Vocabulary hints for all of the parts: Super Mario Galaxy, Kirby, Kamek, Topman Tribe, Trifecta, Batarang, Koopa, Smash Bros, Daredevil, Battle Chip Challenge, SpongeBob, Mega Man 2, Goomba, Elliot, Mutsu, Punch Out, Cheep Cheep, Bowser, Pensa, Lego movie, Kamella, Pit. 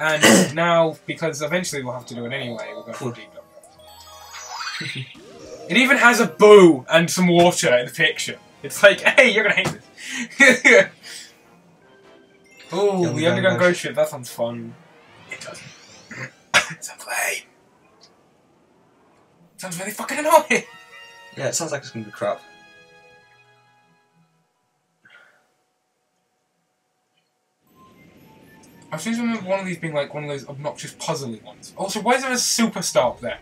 And now, because eventually we'll have to do it anyway, we're going to deep dive. It even has a boo and some water in the picture. It's like, hey, you're going to hate this. Ooh, yeah, the underground ghost ship, that sounds fun. It doesn't. It sounds lame. It sounds really fucking annoying. Yeah, it sounds like it's going to be crap. I seem to remember one of these being like one of those obnoxious puzzly ones. Also, why is there a superstar up there?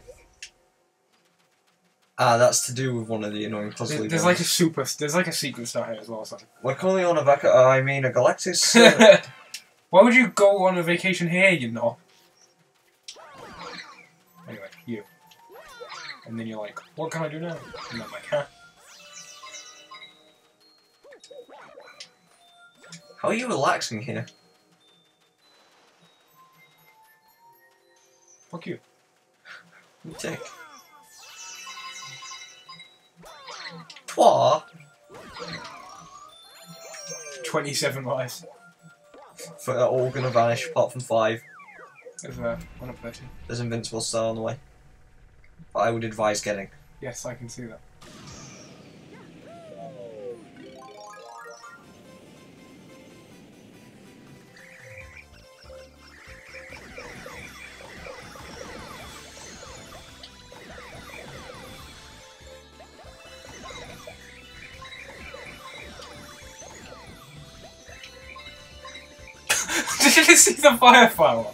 Ah, that's to do with one of the annoying puzzly ones. Like a super, there's like a secret star here as well. So. We're calling on a vaca. I mean a Galactus. Why would you go on a vacation here, you know? Anyway, you. And then you're like, what can I do now? And I'm like, huh? How are you relaxing here? Fuck you. You dick. Twa. 27 lives. But they're all gonna vanish apart from 5. There's one up there too. There's Invincible Star on the way. But I would advise getting. Yes, I can see that. Did you see the firepower?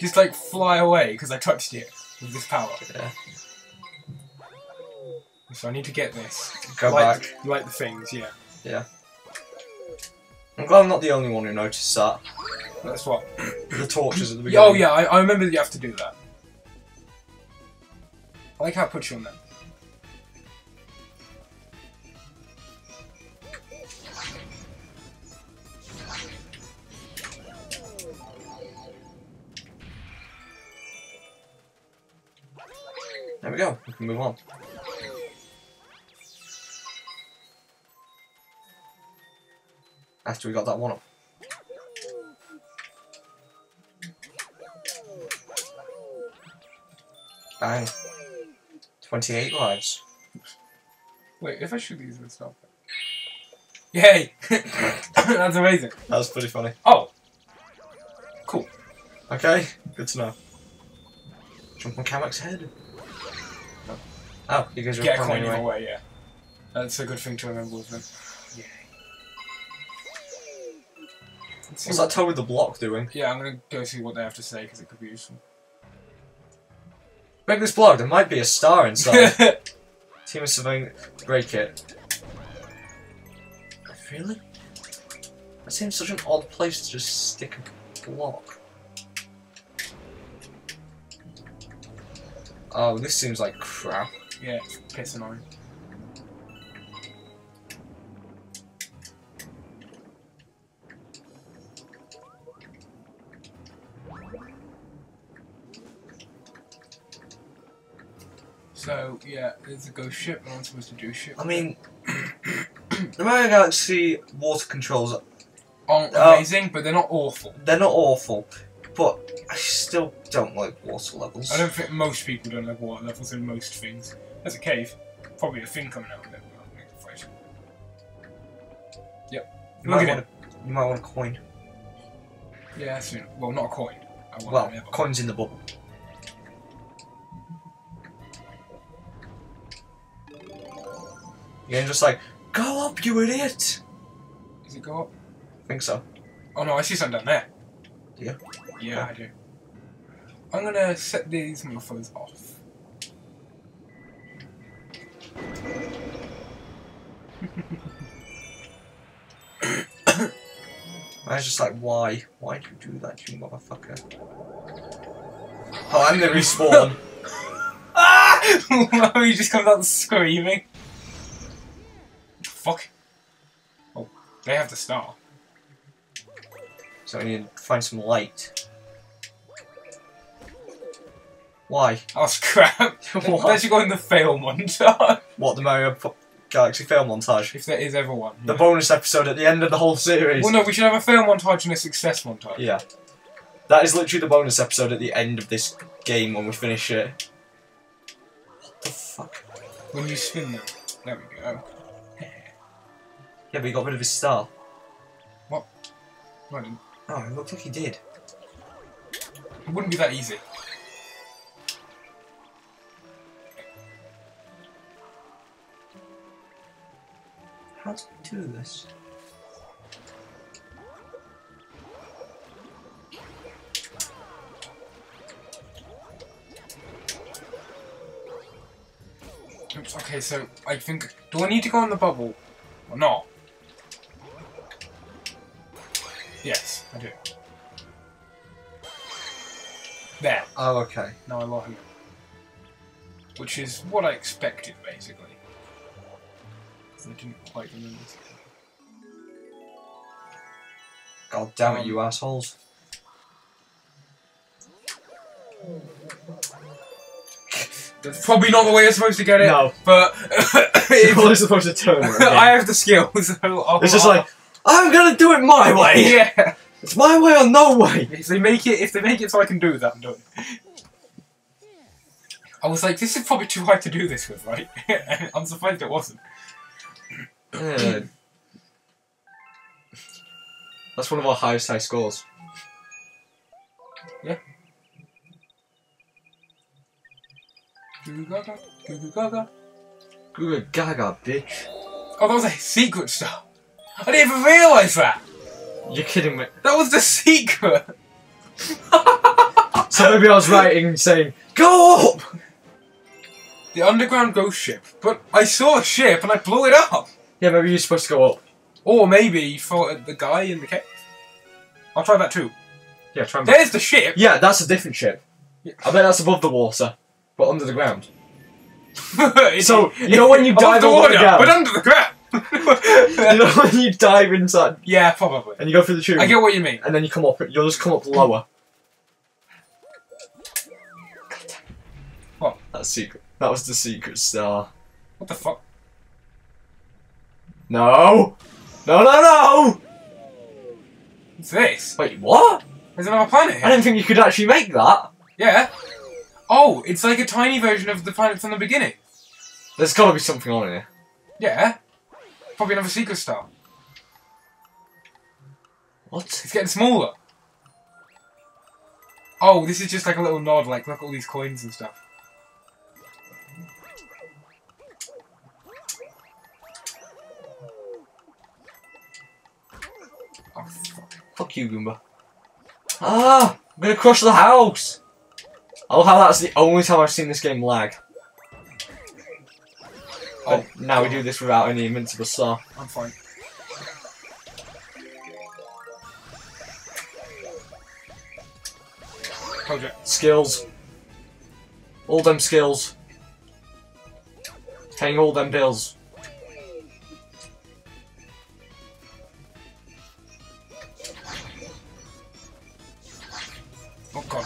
Just like fly away because I touched it with this power. Yeah. So I need to get this. Go like, back. Like the things, yeah. Yeah. I'm glad I'm not the only one who noticed that. That's what? The torches at the beginning. Oh yeah, I remember that you have to do that. I like how it puts you on that. There we go, we can move on. After we got that one up. Bang. 28 lives. Wait, if I shoot these, it's not. Yay! That's amazing. That was pretty funny. Oh! Cool. Okay, good to know. Jump on Kamek's head. Oh, you guys are get a coin anyway. Away, yeah. That's a good thing to remember with them. Yeah. What's that toe with the block doing? Yeah, I'm gonna go see what they have to say because it could be useful. Break this block. There might be a star inside. Team is surveying. Break it. Really? That seems such an odd place to just stick a block. Oh, this seems like crap. Yeah, it's piss annoying. So, yeah, there's a ghost ship, and I'm supposed to do ship. I mean, the Mario Galaxy water controls aren't amazing, but they're not awful. They're not awful, but I still don't like water levels. I don't think most people don't like water levels in most things. There's a cave. Probably a thing coming out of it. We'll make a fight. Yep. You might want a coin. Yeah, that's it. Well, not a coin. I want well, coin's in the bubble. You're just like, go up, you idiot! Does it go up? I think so. Oh no, I see something down there. Do you? Yeah, okay. I do. I'm gonna set these mufflers off. I was just like, why? Why'd you do that, you motherfucker? Oh, I'm gonna respawn. Ah! He just comes out screaming. Fuck. Oh, they have the star. So I need to find some light. Why? Oh, crap. Why did you go in the fail montage? What, the Mario Galaxy fail montage? If there is ever one. The bonus episode at the end of the whole series. Well, no, we should have a fail montage and a success montage. Yeah. That is literally the bonus episode at the end of this game when we finish it. What the fuck? When you spin them. There we go. Yeah, but he got rid of his star. What? No, I didn't. Oh, it looked like he did. It wouldn't be that easy. How do we do this? Oops, okay, so I think... Do I need to go on the bubble or not? Yes, I do. There. Oh, okay. Now I like it. Which is what I expected, basically. I didn't quite remember this. God damn it, you assholes. That's probably not the way you're supposed to get it. No. But... You're probably supposed to turn around. I have the skills. It's just like, I'm gonna do it my way! Yeah! It's my way or no way! If they make it so I can do that, I'm done. I was like, this is probably too hard to do this with, right? I'm surprised it wasn't. That's one of our highest high scores. Yeah. Goo gaga, goo gaga. Goo gaga, bitch. Oh, that was a secret star. I didn't even realise that! You're kidding me. That was the secret! So maybe I was right in saying, go up! The underground ghost ship. But I saw a ship and I blew it up! Yeah, maybe you're supposed to go up. Or maybe you fought the guy in the cave. I'll try that too. Yeah, try and there's the ship! Yeah, that's a different ship. Yeah. I bet that's above the water, but under the ground. So, you know when you dive under the ground? But under the ground! You know when you dive inside? Yeah, probably. And you go through the tube. I get what you mean. And then you come up, you'll just come up lower. What? That's secret. That was the secret star. What the fuck? No! No, no, no! What's this? Wait, what? There's another planet here. I didn't think you could actually make that. Yeah. Oh, it's like a tiny version of the planet from the beginning. There's gotta be something on here. Yeah. Probably another secret star. What? It's getting smaller. Oh, this is just like a little nod, like look at all these coins and stuff. Oh, fuck. Fuck you, Goomba. Ah! I'm gonna crush the house! Oh, how that's the only time I've seen this game lag. Oh, now we do this without any invincible star. I'm fine. Project. Skills. All them skills. Paying all them bills. Oh god.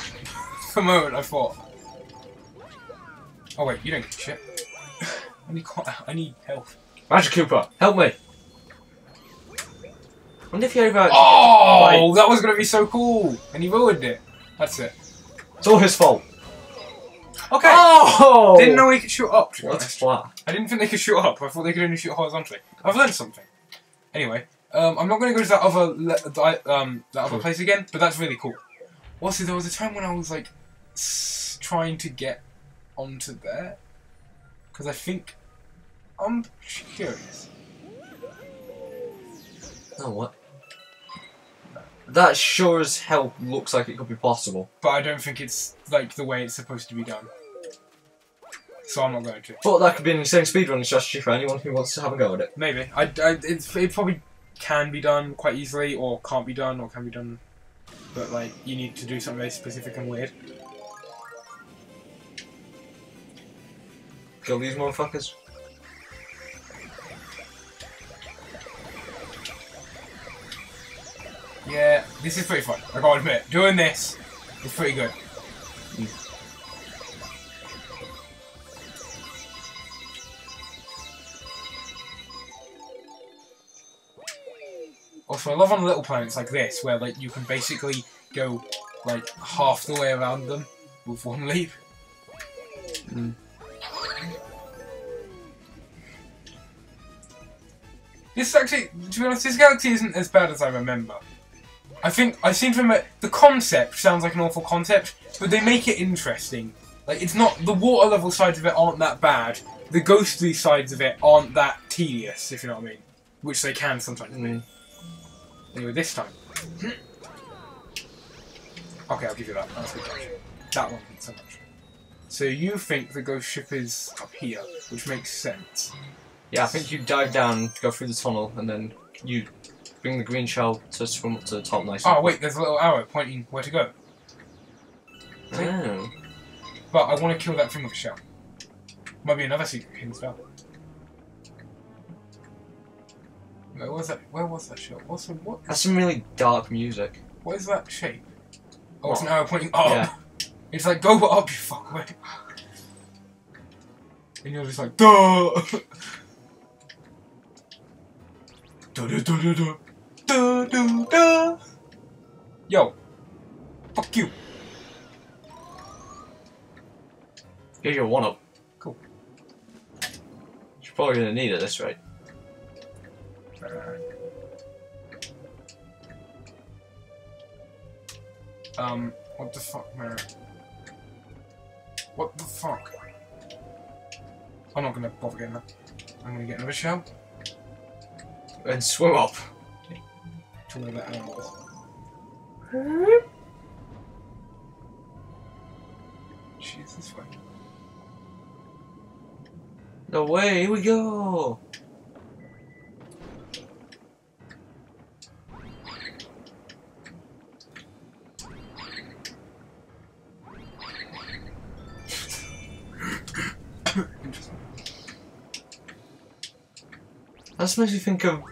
For a moment I thought. Oh wait, you don't get shit. I need help. Magic Koopa, help me. I wonder if you ever... Oh, like, that was gonna be so cool, and he ruined it. That's it. It's all his fault. Okay. Oh! Didn't know he could shoot up. That's flat. I didn't think they could shoot up. I thought they could only shoot horizontally. I've learned something. Anyway, I'm not gonna go to that other place again, but that's really cool. Also, there was a time when I was like trying to get onto there because I think I'm curious. Oh what? That sure as hell looks like it could be possible. But I don't think it's like the way it's supposed to be done, so I'm not going to. But that could be an insane speedrunning strategy for anyone who wants to have a go at it. Maybe. It probably can be done quite easily, or can't be done, or can be done. But like, you need to do something very specific and weird. Kill these motherfuckers. Yeah, this is pretty fun, I gotta admit. Doing this is pretty good. Also, I love on little planets like this, where like you can basically go like half the way around them with one leap. Mm. This actually, to be honest, this galaxy isn't as bad as I remember. I seem to remember, the concept sounds like an awful concept, but they make it interesting. Like, it's not, the water level sides of it aren't that bad, the ghostly sides of it aren't that tedious, if you know what I mean. Which they can sometimes be. Anyway, this time. Okay, I'll give you that. That's good. That one, not so much. So you think the ghost ship is up here, which makes sense. Yeah, I think you dive down, go through the tunnel, and then you bring the green shell to swim up to the top nicely. Oh wait, there's a little arrow pointing where to go. See? Oh. But I want to kill that thing with a shell. Might be another secret hidden spell. Where was that? Where was that shell? What's the, what? That's some really dark music. What is that shape? Oh, it's an arrow pointing up. Yeah. It's like, go up, you fuckwit. And you're just like, duh. Duh, duh, duh, duh, duh. Duh, duh, duh. Yo, fuck you. Here's your 1-up. Cool. You're probably gonna need it this rate. What the fuck, man? What the fuck? I'm not gonna bother getting that. I'm gonna get another shell. And swim up. To where that arrow was. She's this way. No way, here we go! That just makes me think of...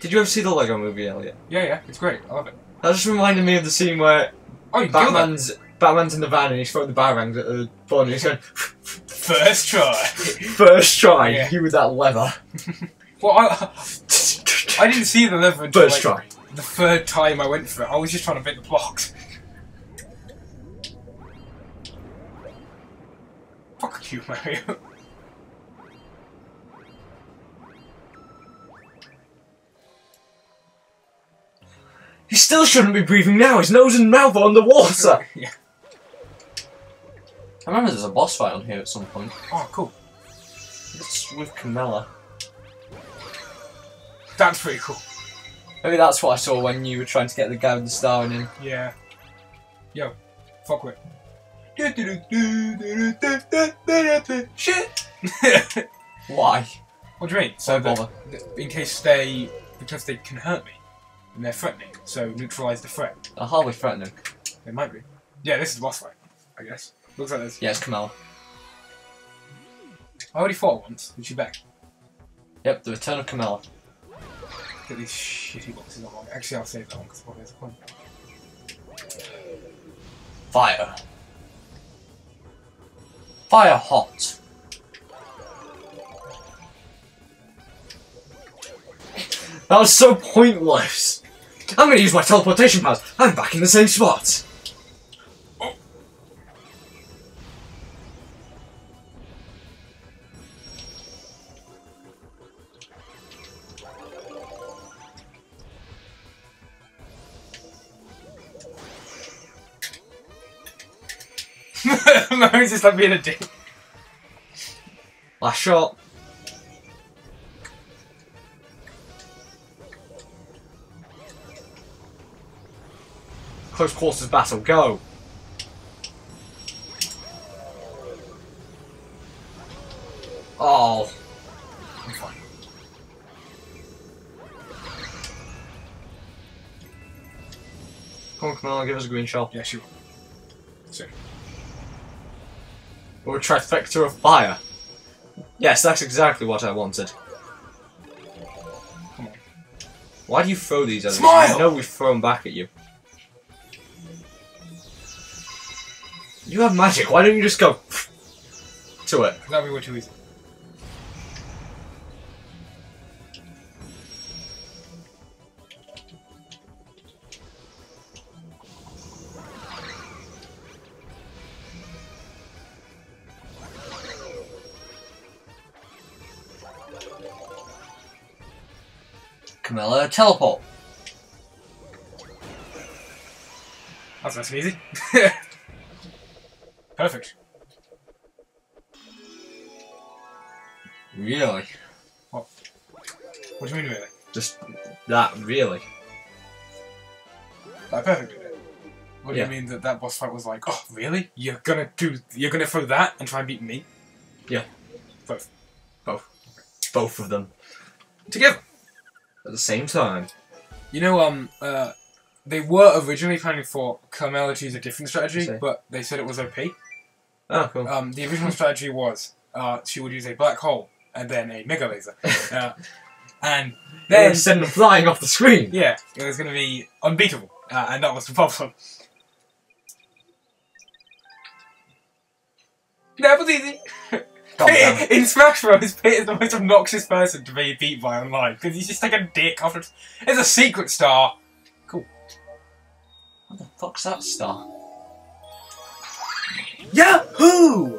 Did you ever see the Lego movie, Elliot? Yeah, yeah, it's great. I love it. That just reminded me of the scene where Batman's in the van and he's throwing the batarangs at the body and he's going... First try! First try! Yeah. You with that leather. Well, I didn't see the leather until first like, try. The third time I went for it. I was just trying to fit the blocks. Fuck you, Mario. He still shouldn't be breathing now, his nose and mouth are on the water! Yeah. I remember there's a boss fight on here at some point. Oh, cool. It's with Kamella. That's pretty cool. Maybe that's what I saw when you were trying to get the guy with the star in him. Yeah. Yo, fuck with it. Shit! Why? What do you mean? So bother. In case they... because they can hurt me. And they're threatening, so neutralise the threat. They're hardly threatening. They might be. Yeah, this is the boss fight, I guess. Looks like this. Yeah, it's Kamella. I already fought once, and she's back. Yep, the return of Kamella. Get these shitty boxes on. Actually, I'll save that one because probably has a coin. Fire. Fire hot. That was so pointless. I'm going to use my teleportation powers. I'm back in the same spot. Oh. Mario's just like being a dick. Last shot. Close quarters battle, go! Oh. I'm fine. Come on, Kamella, give us a green shell. Yeah, she will. Soon. Or a trifecta of fire. Yes, that's exactly what I wanted. Come on. Why do you throw these at us? Smile! I know we've thrown back at you. You have magic, why don't you just go to it? That'd be way too easy. Kamella a teleport. That's nice and easy. Perfect. Really? What? What do you mean really? Just that, really. That perfectly did. What do you mean that that boss fight was like, oh really? You're gonna throw that and try and beat me? Yeah. Both. Both. Both of them. Together. At the same time. You know, they were originally planning for Kamella to use a different strategy, but they said it was OP. Oh, cool. The original strategy was she would use a black hole and then a mega laser. And then send them flying off the screen. Yeah, it was going to be unbeatable, and that was the problem. That was easy. In Smash Bros, Pit is the most obnoxious person to be beat by online because he's just like a dick. After it's a secret star. Cool. What the fuck's that star? Yahoo!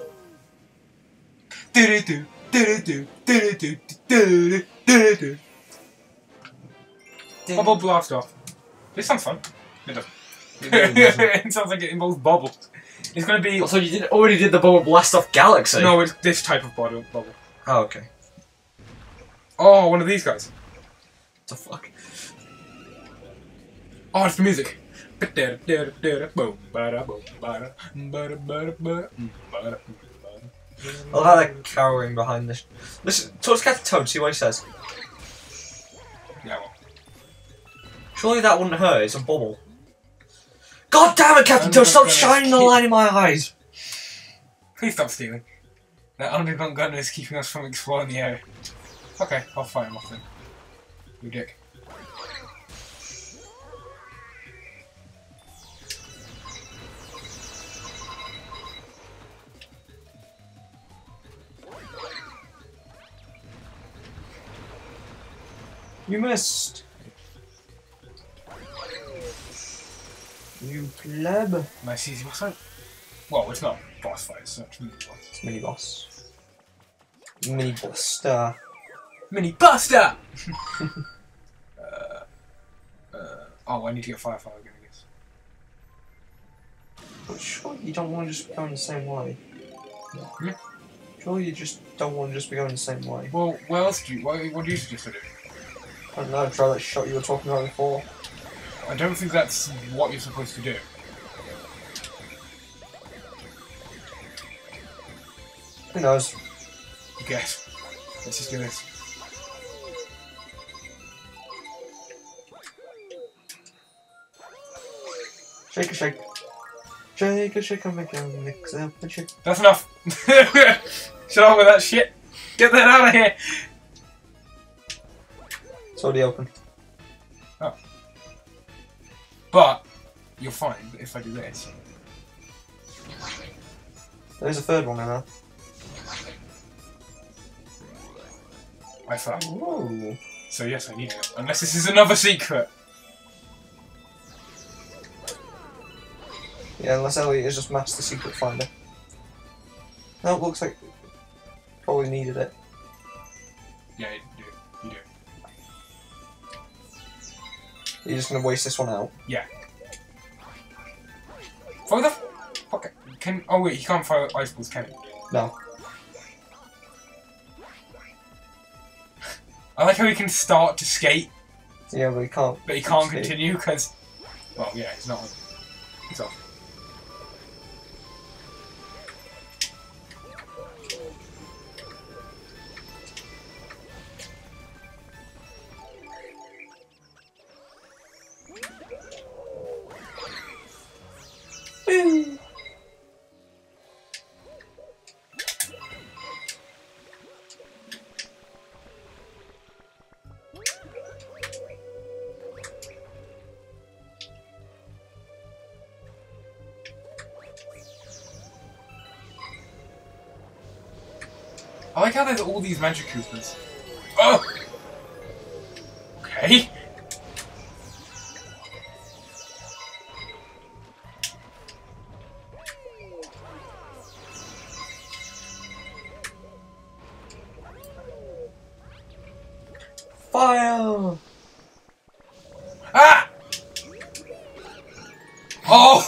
Do do do do do do do. Bubble blast off. This sounds fun. It doesn't. It sounds like it involves bubbles. It's gonna be. Also, you already did the bubble blast off Galaxy. No, it's this type of bubble. Oh, okay. Oh, one of these guys. What the fuck? Oh, it's the music. I like that cowering behind this. Listen, talk to Toad, see what he says. Yeah, well. Surely that wouldn't hurt, it's a bubble. God damn it, Captain Toad, stop shining the light in my eyes! Please stop stealing. That underground gunner is keeping us from exploring the area. Okay, I'll fight him off then. You dick. You missed. You pleb. Nice easy boss fight. Well, it's not boss fight, it's not mini boss. It's mini boss. Mini buster. Mini buster! Oh, I need to get Firefly again, I guess. But surely you don't want to just be going the same way. No. Hmm? Surely you just don't want to just be going the same way. Well, what else do you, what do you suggest I do? I don't know, try that shot you were talking about before. I don't think that's what you're supposed to do. Who knows? I guess. Let's just do this. Shake a shake. Shake a shake and make a mix up and shake. That's enough! Shut up with that shit! Get that out of here! It's already open. Oh. But you'll find that if I do this. There's a third one in there. I thought. Ooh. So yes, I need it. Unless this is another secret. Yeah, unless Elliot is just master secret finder. No, it looks like probably needed it. Yeah. You're just gonna waste this one out. Yeah. Throw the fuck. Can oh wait, he can't fire ice balls, can he? No. I like how he can start to skate. Yeah, but he can't. But he can't skate. Continue because, well, yeah, he's not. He's off. I like how there's all these magic coopers. Oh! Okay. Fire!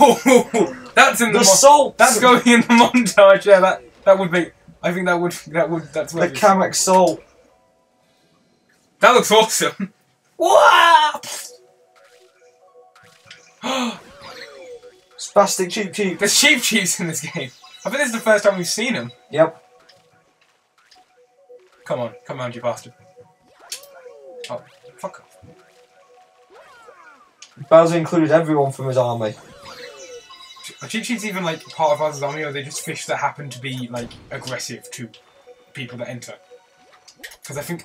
Oh, that's in the salt. That's going in the montage. Yeah, that would be. I think that's the Kamek salt. That looks awesome. What? Spastic Cheep Cheep. There's Cheep Cheeps in this game. I think this is the first time we've seen them. Yep. Come on, come on, you bastard. Oh, fuck off. Bowser included everyone from his army. Are Cheep Cheeps even like part of Bowser's army, or are they just fish that happen to be like aggressive to people that enter? Because I think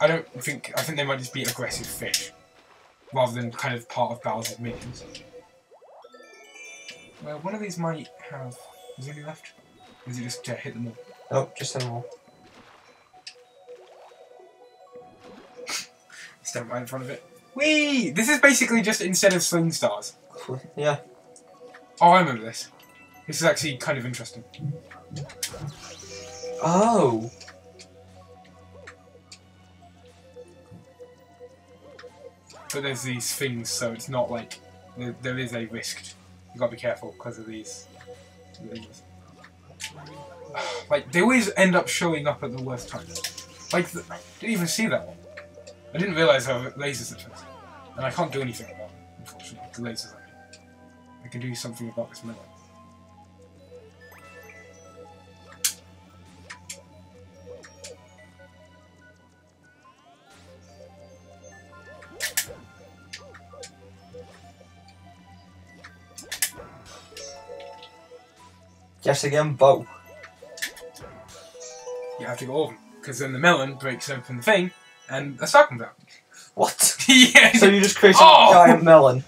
they might just be aggressive fish, rather than kind of part of Bowser's minions. Well, one of these might have. Is there any left? Or is it just hit them all? Oh, just hit them all. Stand right in front of it. Whee! This is basically just instead of Sling Stars. Yeah. Oh, I remember this. This is actually kind of interesting. Oh. But there's these things, so it's not like there is a risk. You gotta be careful because of these things. Like they always end up showing up at the worst time. Like I didn't even see that one. I didn't realise how lasers at first, and I can't do anything about it, unfortunately. The lasers. I can do something about this melon. Yes, again, bow. You have to go all of them, because then the melon breaks open the thing, and a star comes out. What? Yeah. So you just created a giant melon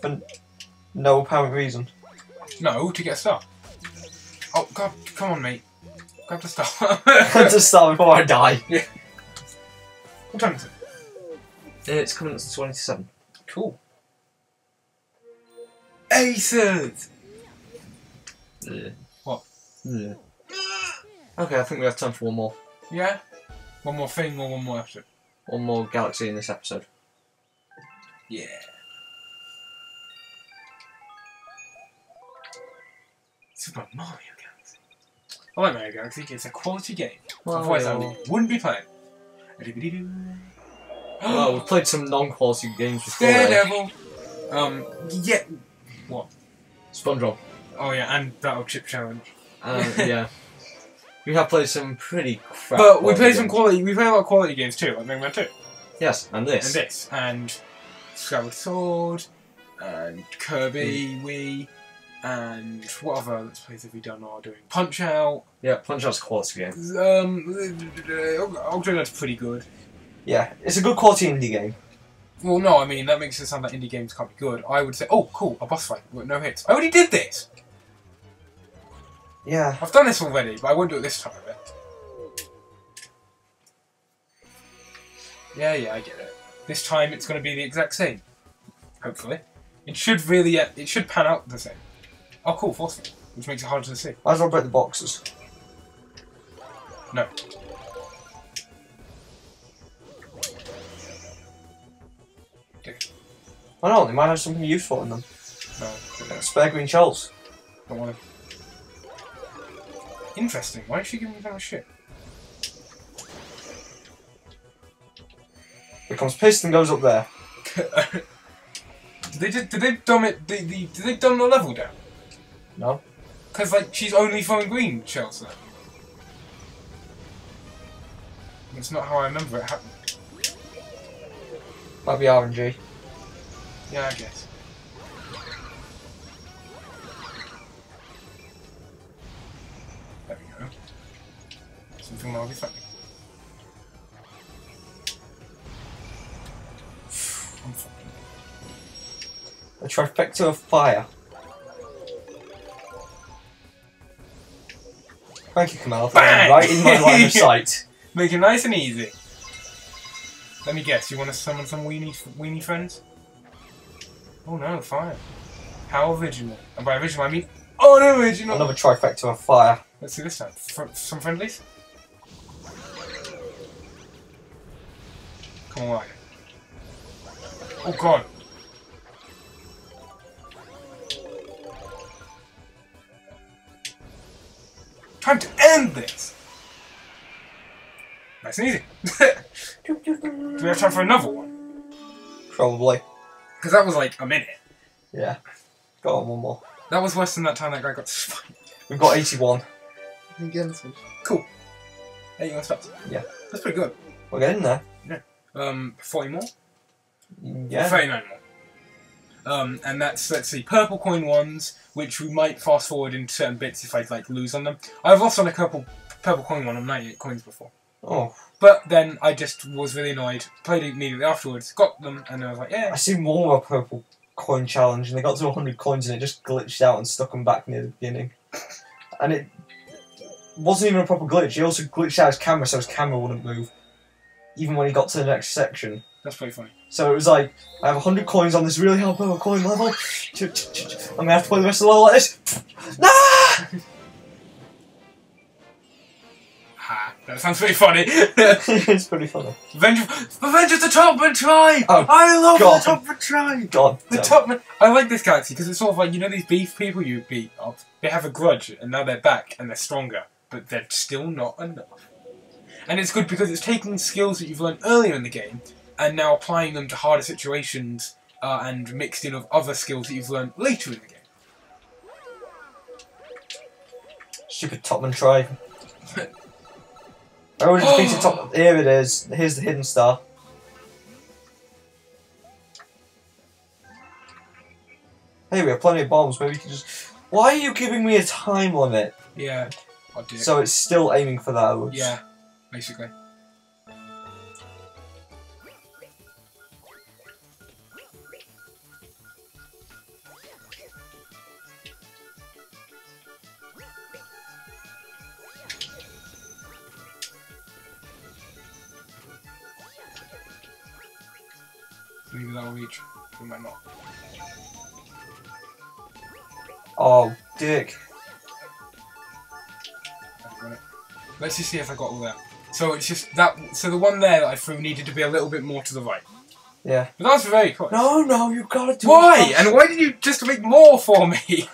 for no apparent reason. No, to get a star. Oh god, come on, mate. Grab the star. Grab the star before I die. Yeah. What time is it? It's coming up to 27. Cool. Aces. Yeah. What? Yeah. Okay, I think we have time for one more. Yeah. One more thing or one more episode? One more galaxy in this episode. Yeah. Super Mario Galaxy. I like Mario Galaxy, it's a quality game. Well, otherwise I wouldn't be playing. Well, we've played some non-quality games before. Daredevil! Yeah. What? SpongeBob. Oh yeah, and Battle Chip Challenge. Yeah. We have played some pretty crap. But we played some quality. We played a lot of quality games too, like Mega Man 2. Yes, and this. And this, and Skyward Sword, and Kirby, Wii, and what other Let's Plays have we done or are doing? Punch Out. Yeah, Punch Out's a quality game. That's pretty good. Yeah, it's a good quality indie game. Well, no, I mean that makes it sound like indie games can't be good. I would say, oh, cool, a boss fight with no hits. I already did this. Yeah. I've done this already, but I won't do it this time, I bet. Yeah, yeah, I get it. This time it's going to be the exact same. Hopefully. It should really, it should pan out the same. Oh cool, force field, which makes it harder to see. Might as well break the boxes. No. Dude. Why not? They might have something useful in them. No. Spare green shells. Don't want to. Interesting, why is she giving me that shit? Becomes pissed and goes up there. did they dumb the level down? No. Cause like she's only throwing green shells there. That's not how I remember it happening. Might be RNG. Yeah, I guess. Something that'll be fun. I'm fucking. A trifecta of fire. Thank you, Kamella, for being right in my line of sight. Make it nice and easy. Let me guess, you want to summon some weenie friends? Oh no, fire. How original. And by original I mean unoriginal. Another trifecta of fire. Let's see this time. Some friendlies? Come on. Oh god. Time to end this! Nice and easy. Do we have time for another one? Probably. Because that was like a minute. Yeah. Go on, one more. That was worse than that time that guy got spiked. We've got 81. Cool. Hey, you want to start? Yeah. That's pretty good. We're getting there. Yeah. 40 more? Yeah. 39 more. And that's, let's see, purple coin ones, which we might fast forward into certain bits if I like lose on them. I've lost on a purple coin one on 98 coins before. Oh. But then I just was really annoyed, played it immediately afterwards, got them, and I was like, yeah. I see more of a purple coin challenge, and they got to 100 coins, and it just glitched out and stuck them back near the beginning. And it wasn't even a proper glitch, he also glitched out his camera so his camera wouldn't move, even when he got to the next section. That's pretty funny. So it was like, I have 100 coins on this really hard purple coin level, I'm going to have to play the rest of the level like this. Nah! Ha, that sounds pretty funny. It's pretty funny. Revenge of the Topman Tribe! Oh, I love God. The Topman Tribe! God. The Topman. I like this galaxy because it's sort of like, you know these beef people you beat up? They have a grudge and now they're back and they're stronger, but they're still not enough. And it's good because it's taking skills that you've learned earlier in the game and now applying them to harder situations and mixed in with other skills that you've learned later in the game. Stupid Topman Tribe. I already defeated Top. Here it is. Here's the hidden star. Hey, we have plenty of bombs. Maybe we can just. Why are you giving me a time limit? Yeah. I'll do it. So it's still aiming for those. Yeah. Basically. Maybe that'll reach. We might not. Oh, dick. I've got it. Let's just see if I got all that. So it's just that. So the one there that I threw needed to be a little bit more to the right. Yeah. But that was very close. No, no, you've got to do it. Why? And why did you just make more for me?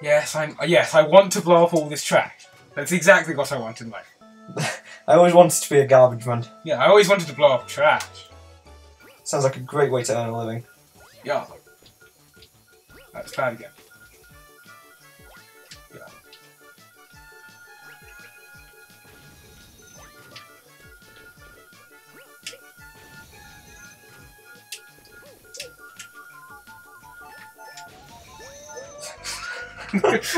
Yes, I want to blow up all this trash. That's exactly what I want in life. I always wanted to be a garbage man. Yeah, I always wanted to blow up trash. Sounds like a great way to earn a living. Yeah. That's bad again. Yeah.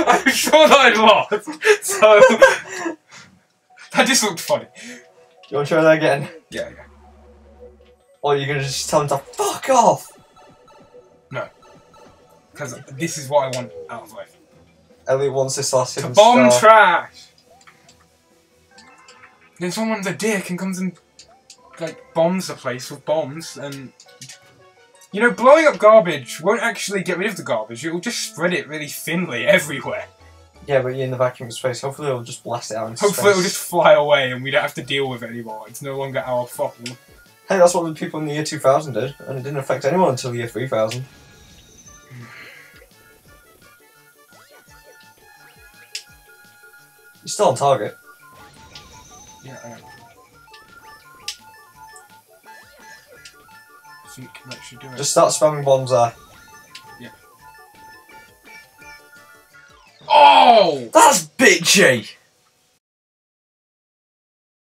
I'm sure that I lost. So that just looked funny. You want to try that again? Yeah, yeah. Or you're gonna just tell him to fuck off? No. Because this is what I want out of life. Elliot wants this last hidden star. To bomb trash! Then someone's a dick and comes and, like, bombs the place with bombs and. You know, blowing up garbage won't actually get rid of the garbage, it will just spread it really thinly everywhere. Yeah, but you're in the vacuum of space, hopefully it'll just blast it out into space. Hopefully it'll just fly away and we don't have to deal with it anymore, it's no longer our problem. Hey, that's what the people in the year 2000 did, and it didn't affect anyone until the year 3000. You're still on target. Yeah, I am. I think that should do it. Just start spamming bombs there. Yeah. Oh! That's bitchy!